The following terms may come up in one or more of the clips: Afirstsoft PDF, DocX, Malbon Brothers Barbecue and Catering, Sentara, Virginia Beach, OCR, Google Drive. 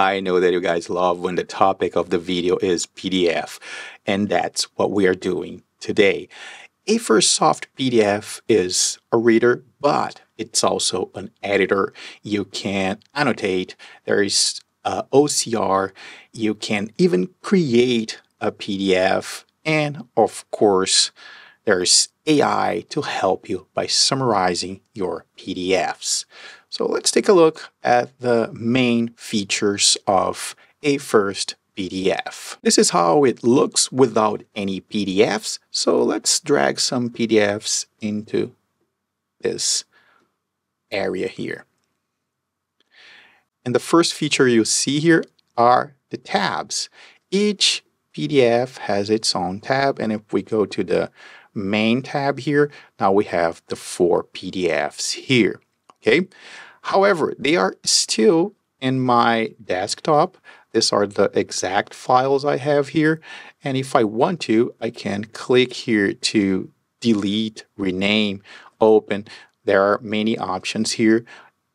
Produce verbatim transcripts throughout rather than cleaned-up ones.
I know that you guys love when the topic of the video is P D F, and that's what we are doing today. Afirstsoft P D F is a reader, but it's also an editor. You can annotate, there is uh, O C R, you can even create a P D F, and of course, there's A I to help you by summarizing your P D Fs. So let's take a look at the main features of Afirst P D F. This is how it looks without any P D Fs. So let's drag some P D Fs into this area here. And the first feature you see here are the tabs. Each P D F has its own tab. And if we go to the main tab here, now we have the four P D Fs here. Okay. However, they are still in my desktop. These are the exact files I have here. And if I want to, I can click here to delete, rename, open. There are many options here,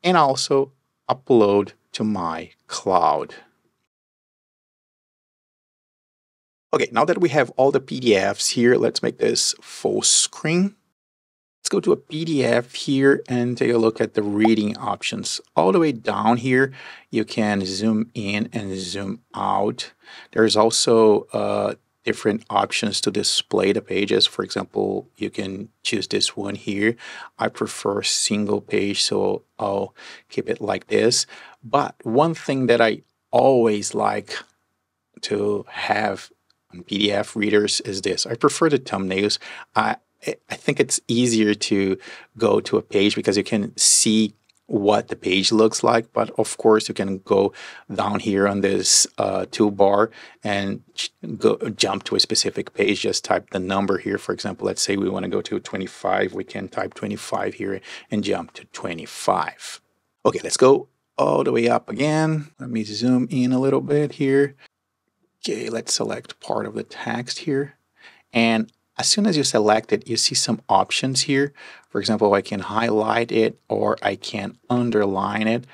and also upload to my cloud. Okay, now that we have all the P D Fs here, let's make this full screen. Let's go to a P D F here and take a look at the reading options. All the way down here, you can zoom in and zoom out. There's also uh, different options to display the pages. For example, you can choose this one here. I prefer single page, so I'll keep it like this. But one thing that I always like to have P D F readers is this. I prefer the thumbnails. I, I think it's easier to go to a page because you can see what the page looks like. But of course, you can go down here on this uh, toolbar and go, jump to a specific page. Just type the number here. For example, let's say we want to go to twenty-five. We can type twenty-five here and jump to twenty-five. Okay, let's go all the way up again. Let me zoom in a little bit here. Okay, let's select part of the text here. And as soon as you select it, you see some options here. For example, I can highlight it, or I can underline it.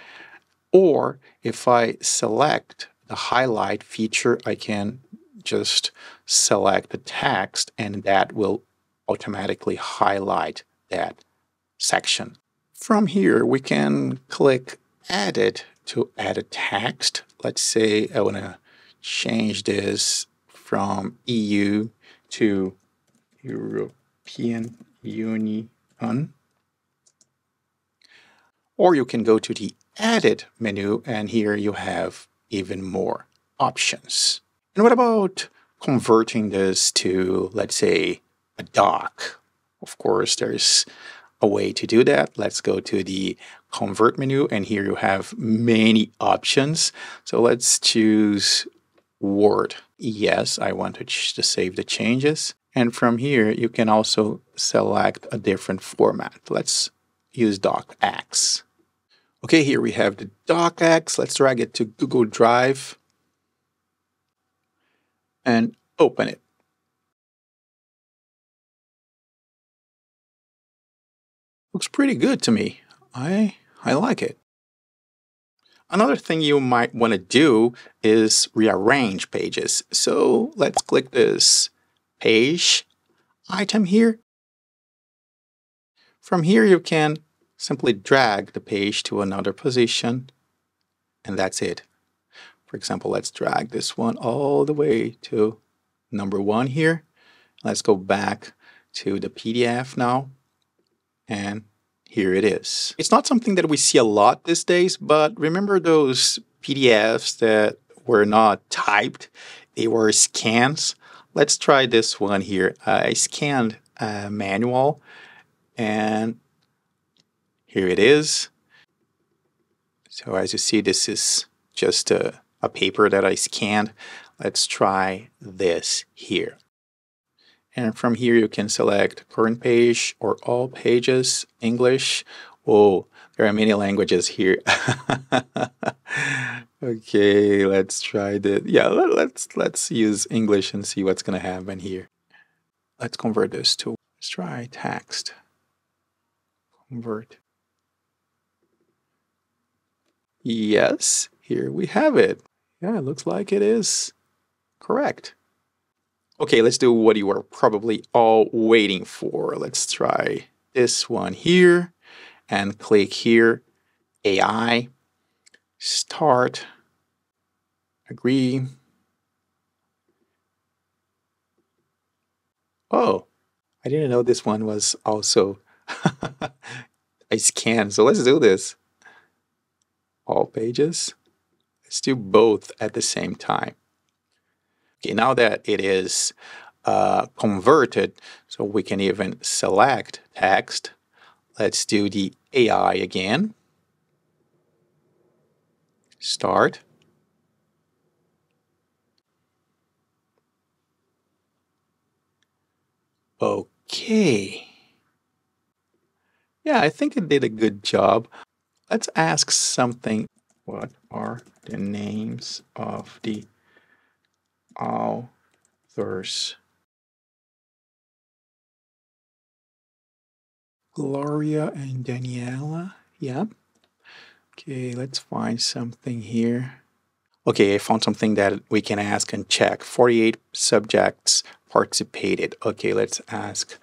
Or if I select the highlight feature, I can just select the text and that will automatically highlight that section. From here, we can click Edit to add a text. Let's say I want to change this from E U to European Union. Or you can go to the Edit menu, and here you have even more options. And what about converting this to, let's say, a doc? Of course, there's a way to do that. Let's go to the Convert menu, and here you have many options. So let's choose Word. Yes, I want to, to save the changes. And from here, you can also select a different format. Let's use DocX. Okay, here we have the DocX. Let's drag it to Google Drive and open it. Looks pretty good to me. I, I like it. Another thing you might want to do is rearrange pages. So let's click this page item here. From here, you can simply drag the page to another position, and that's it. For example, let's drag this one all the way to number one here. Let's go back to the P D F now, and here it is. It's not something that we see a lot these days, but remember those P D Fs that were not typed, they were scans. Let's try this one here. Uh, I scanned a manual, and here it is. So as you see, this is just a, a paper that I scanned. Let's try this here. And from here, you can select current page or all pages, English. Oh, there are many languages here. Okay, let's try this. Yeah, let's let's use English and see what's going to happen here. Let's convert this to, let's try text. Convert. Yes, Here we have it. Yeah, it looks like it is correct. Okay, let's do what you were probably all waiting for. Let's try this one here and click here, A I, start, agree. Oh, I didn't know this one was also a scan. So let's do this. All pages. Let's do both at the same time. Okay, now that it is uh, converted, so we can even select text. Let's do the A I again. Start. Okay. Yeah, I think it did a good job. Let's ask something. What are the names of the authors? Gloria and Daniela. Yeah. Okay, let's find something here. Okay, I found something that we can ask and check. forty-eight subjects participated. Okay, let's ask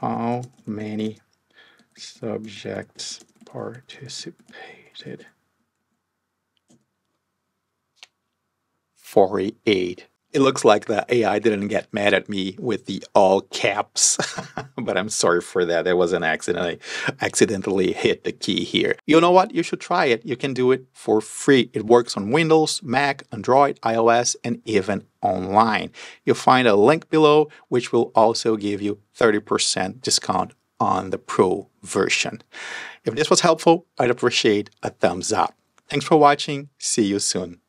how many subjects participated. forty-eight. It looks like the A I didn't get mad at me with the all caps, but I'm sorry for that. That was an accident. I accidentally hit the key here. You know what? You should try it. You can do it for free. It works on Windows, Mac, Android, iOS, and even online. You'll find a link below, which will also give you thirty percent discount on the Pro version. If this was helpful, I'd appreciate a thumbs up. Thanks for watching. See you soon.